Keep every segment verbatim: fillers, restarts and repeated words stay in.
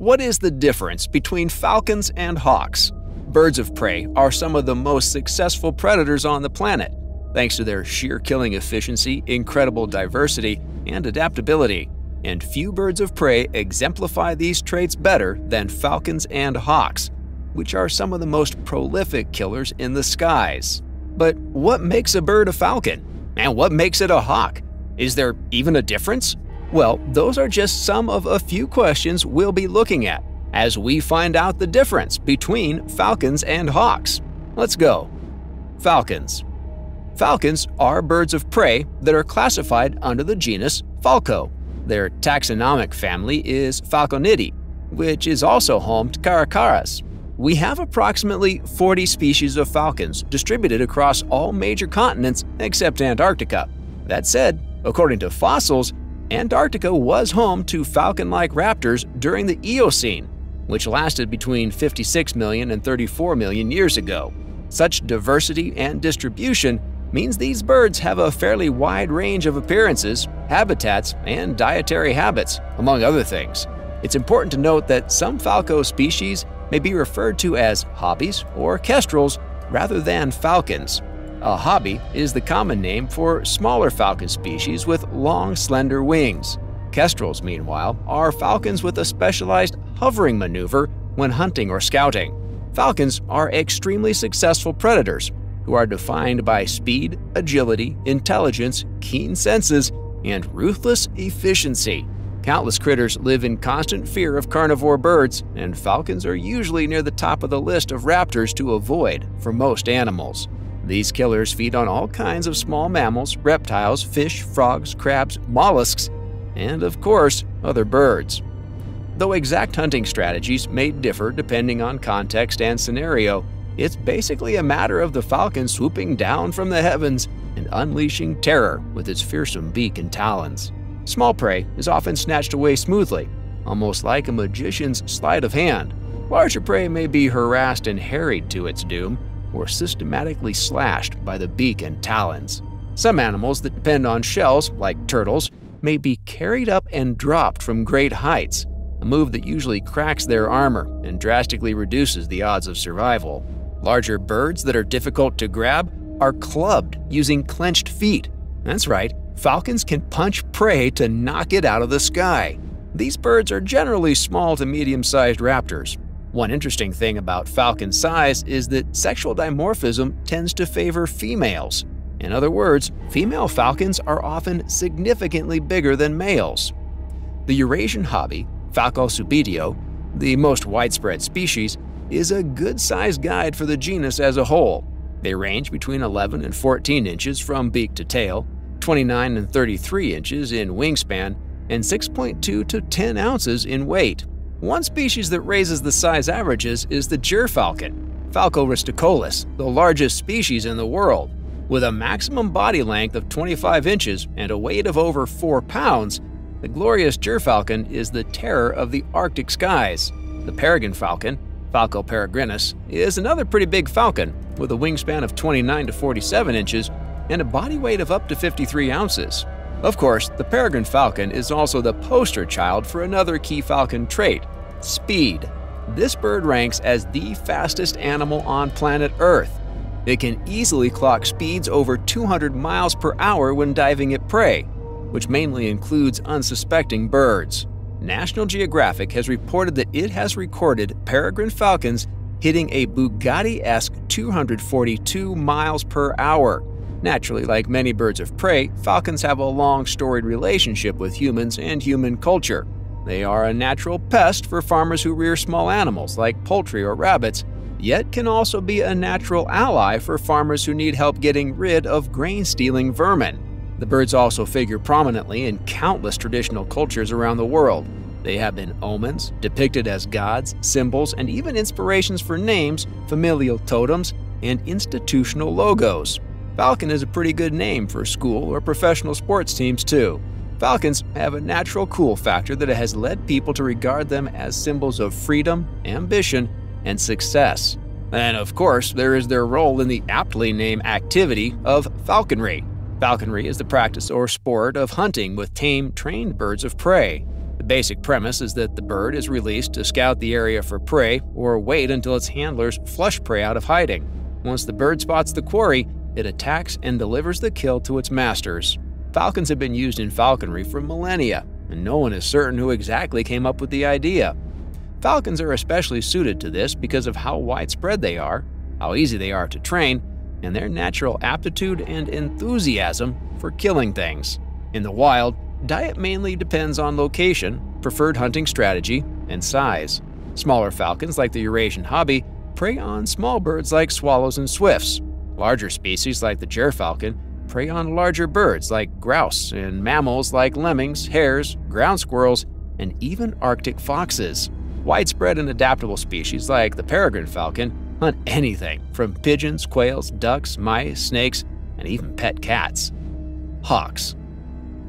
What is the difference between falcons and hawks? Birds of prey are some of the most successful predators on the planet, thanks to their sheer killing efficiency, incredible diversity, and adaptability. And few birds of prey exemplify these traits better than falcons and hawks, which are some of the most prolific killers in the skies. But what makes a bird a falcon? And what makes it a hawk? Is there even a difference? Well, those are just some of a few questions we'll be looking at as we find out the difference between falcons and hawks. Let's go. Falcons. Falcons are birds of prey that are classified under the genus Falco. Their taxonomic family is Falconidae, which is also home to Caracaras. We have approximately forty species of falcons distributed across all major continents except Antarctica. That said, according to fossils, Antarctica was home to falcon-like raptors during the Eocene, which lasted between fifty-six million and thirty-four million years ago. Such diversity and distribution means these birds have a fairly wide range of appearances, habitats, and dietary habits, among other things. It's important to note that some falco species may be referred to as hobbies or kestrels rather than falcons. A hobby is the common name for smaller falcon species with long, slender wings. Kestrels, meanwhile, are falcons with a specialized hovering maneuver when hunting or scouting. Falcons are extremely successful predators who are defined by speed, agility, intelligence, keen senses, and ruthless efficiency. Countless critters live in constant fear of carnivore birds, and falcons are usually near the top of the list of raptors to avoid for most animals. These killers feed on all kinds of small mammals, reptiles, fish, frogs, crabs, mollusks, and of course, other birds. Though exact hunting strategies may differ depending on context and scenario, it's basically a matter of the falcon swooping down from the heavens and unleashing terror with its fearsome beak and talons. Small prey is often snatched away smoothly, almost like a magician's sleight of hand. Larger prey may be harassed and harried to its doom, or systematically slashed by the beak and talons. Some animals that depend on shells, like turtles, may be carried up and dropped from great heights, a move that usually cracks their armor and drastically reduces the odds of survival. Larger birds that are difficult to grab are clubbed using clenched feet. That's right, falcons can punch prey to knock it out of the sky. These birds are generally small to medium-sized raptors. One interesting thing about falcon size is that sexual dimorphism tends to favor females. In other words, female falcons are often significantly bigger than males. The Eurasian hobby, Falco subbuteo, the most widespread species, is a good-sized guide for the genus as a whole. They range between eleven and fourteen inches from beak to tail, twenty-nine and thirty-three inches in wingspan, and six point two to ten ounces in weight. One species that raises the size averages is the gyrfalcon, Falco rusticolus, the largest species in the world. With a maximum body length of twenty-five inches and a weight of over four pounds, the glorious gyrfalcon is the terror of the Arctic skies. The peregrine falcon, Falco peregrinus, is another pretty big falcon with a wingspan of twenty-nine to forty-seven inches and a body weight of up to fifty-three ounces. Of course, the peregrine falcon is also the poster child for another key falcon trait, speed. This bird ranks as the fastest animal on planet Earth. It can easily clock speeds over two hundred miles per hour when diving at prey, which mainly includes unsuspecting birds. National Geographic has reported that it has recorded peregrine falcons hitting a Bugatti-esque two hundred forty-two miles per hour. Naturally, like many birds of prey, falcons have a long, storied relationship with humans and human culture. They are a natural pest for farmers who rear small animals like poultry or rabbits, yet can also be a natural ally for farmers who need help getting rid of grain-stealing vermin. The birds also figure prominently in countless traditional cultures around the world. They have been omens, depicted as gods, symbols, and even inspirations for names, familial totems, and institutional logos. Falcon is a pretty good name for school or professional sports teams, too. Falcons have a natural cool factor that has led people to regard them as symbols of freedom, ambition, and success. And of course, there is their role in the aptly named activity of falconry. Falconry is the practice or sport of hunting with tame, trained birds of prey. The basic premise is that the bird is released to scout the area for prey or wait until its handlers flush prey out of hiding. Once the bird spots the quarry, it attacks and delivers the kill to its masters. Falcons have been used in falconry for millennia, and no one is certain who exactly came up with the idea. Falcons are especially suited to this because of how widespread they are, how easy they are to train, and their natural aptitude and enthusiasm for killing things. In the wild, diet mainly depends on location, preferred hunting strategy, and size. Smaller falcons like the Eurasian hobby prey on small birds like swallows and swifts. Larger species like the gyrfalcon prey on larger birds like grouse and mammals like lemmings, hares, ground squirrels, and even Arctic foxes. Widespread and adaptable species like the peregrine falcon hunt anything from pigeons, quails, ducks, mice, snakes, and even pet cats. Hawks.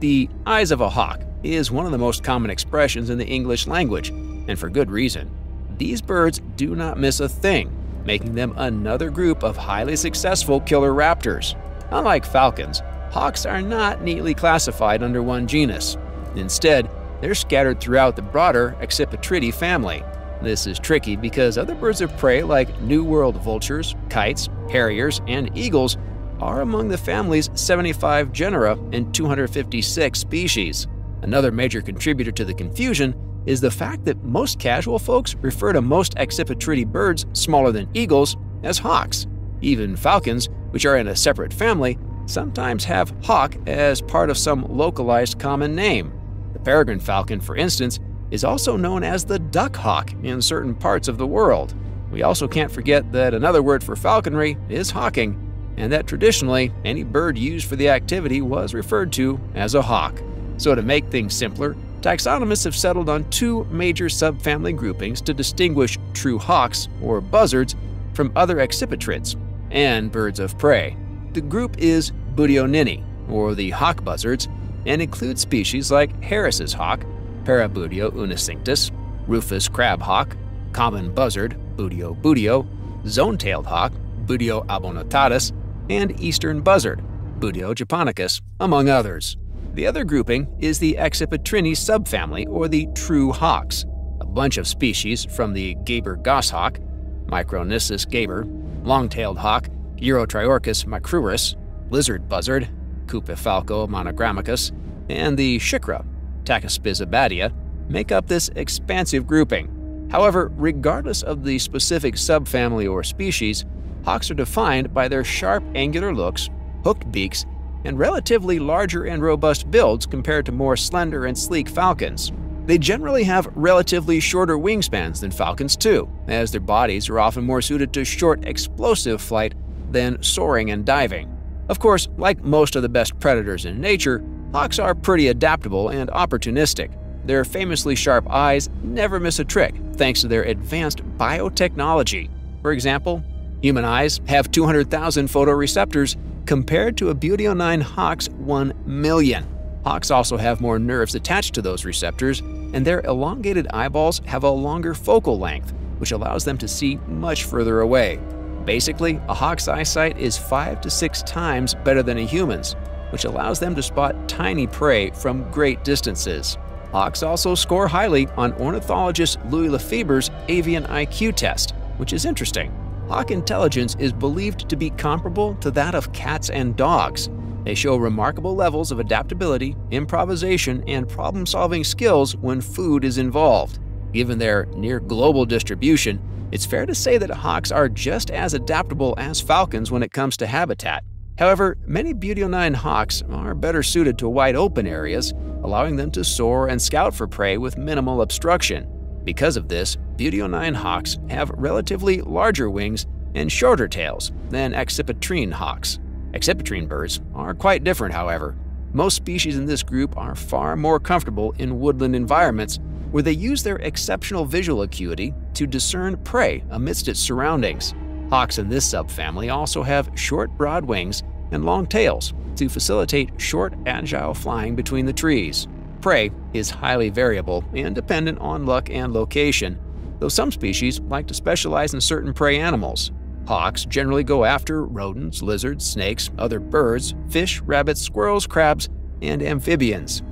The eyes of a hawk is one of the most common expressions in the English language, and for good reason. These birds do not miss a thing, making them another group of highly successful killer raptors. Unlike falcons, hawks are not neatly classified under one genus. Instead, they're scattered throughout the broader Accipitridae family. This is tricky because other birds of prey like New World vultures, kites, harriers, and eagles are among the family's seventy-five genera and two hundred fifty-six species. Another major contributor to the confusion is the fact that most casual folks refer to most Accipitridae birds smaller than eagles as hawks. Even falcons, which are in a separate family, sometimes have hawk as part of some localized common name. The peregrine falcon, for instance, is also known as the duck hawk in certain parts of the world. We also can't forget that another word for falconry is hawking, and that traditionally, any bird used for the activity was referred to as a hawk. So to make things simpler, taxonomists have settled on two major subfamily groupings to distinguish true hawks, or buzzards, from other accipitrids and birds of prey. The group is Buteonini, or the hawk buzzards, and includes species like Harris's hawk, Parabuteo uncinatus, Rufus crab hawk, common buzzard, Buteo buteo, zone-tailed hawk, Buteo albocinereus, and Eastern buzzard, Buteo japonicus, among others. The other grouping is the Accipitrini subfamily, or the true hawks. A bunch of species from the Gaber goshawk, Micronissus gaber, long tailed hawk, Eurotriorchus macrurus, lizard buzzard, Cupifalco monogrammicus, and the Shikra, Tachyspiza badia, make up this expansive grouping. However, regardless of the specific subfamily or species, hawks are defined by their sharp angular looks, hooked beaks, and relatively larger and robust builds compared to more slender and sleek falcons. They generally have relatively shorter wingspans than falcons too, as their bodies are often more suited to short, explosive flight than soaring and diving. Of course, like most of the best predators in nature, hawks are pretty adaptable and opportunistic. Their famously sharp eyes never miss a trick thanks to their advanced biotechnology. For example, human eyes have two hundred thousand photoreceptors compared to a Buteonine hawk's one million. Hawks also have more nerves attached to those receptors, and their elongated eyeballs have a longer focal length, which allows them to see much further away. Basically, a hawk's eyesight is five to six times better than a human's, which allows them to spot tiny prey from great distances. Hawks also score highly on ornithologist Louis Lefebvre's avian I Q test, which is interesting. Hawk intelligence is believed to be comparable to that of cats and dogs. They show remarkable levels of adaptability, improvisation, and problem-solving skills when food is involved. Given their near-global distribution, it's fair to say that hawks are just as adaptable as falcons when it comes to habitat. However, many Buteonine hawks are better suited to wide open areas, allowing them to soar and scout for prey with minimal obstruction. Because of this, Buteonine hawks have relatively larger wings and shorter tails than accipitrine hawks. Accipitrine birds are quite different, however. Most species in this group are far more comfortable in woodland environments where they use their exceptional visual acuity to discern prey amidst its surroundings. Hawks in this subfamily also have short, broad wings and long tails to facilitate short, agile flying between the trees. Prey is highly variable and dependent on luck and location, though some species like to specialize in certain prey animals. Hawks generally go after rodents, lizards, snakes, other birds, fish, rabbits, squirrels, crabs, and amphibians.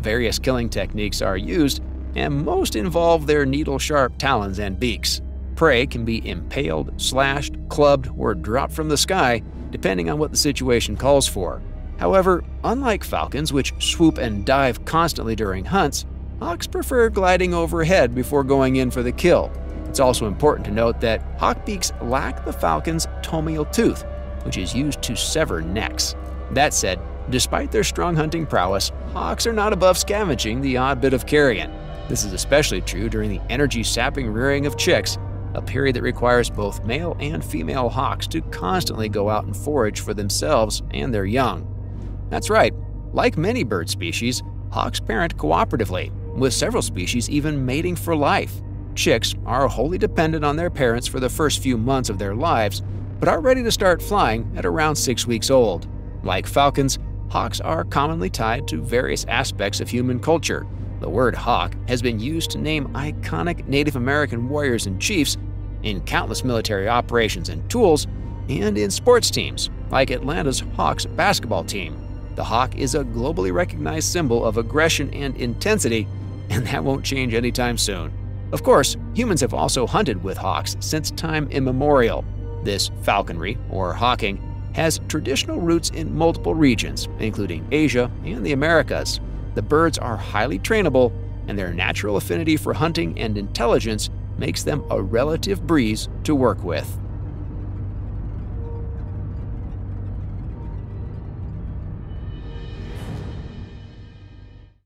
Various killing techniques are used, and most involve their needle-sharp talons and beaks. Prey can be impaled, slashed, clubbed, or dropped from the sky, depending on what the situation calls for. However, unlike falcons, which swoop and dive constantly during hunts, hawks prefer gliding overhead before going in for the kill. It's also important to note that hawkbeaks lack the falcon's tomial tooth, which is used to sever necks. That said, despite their strong hunting prowess, hawks are not above scavenging the odd bit of carrion. This is especially true during the energy-sapping rearing of chicks, a period that requires both male and female hawks to constantly go out and forage for themselves and their young. That's right, like many bird species, hawks parent cooperatively, with several species even mating for life. Chicks are wholly dependent on their parents for the first few months of their lives, but are ready to start flying at around six weeks old. Like falcons, hawks are commonly tied to various aspects of human culture. The word hawk has been used to name iconic Native American warriors and chiefs in countless military operations and tools, and in sports teams, like Atlanta's Hawks basketball team. The hawk is a globally recognized symbol of aggression and intensity, and that won't change anytime soon. Of course, humans have also hunted with hawks since time immemorial. This falconry, or hawking, has traditional roots in multiple regions, including Asia and the Americas. The birds are highly trainable, and their natural affinity for hunting and intelligence makes them a relative breeze to work with.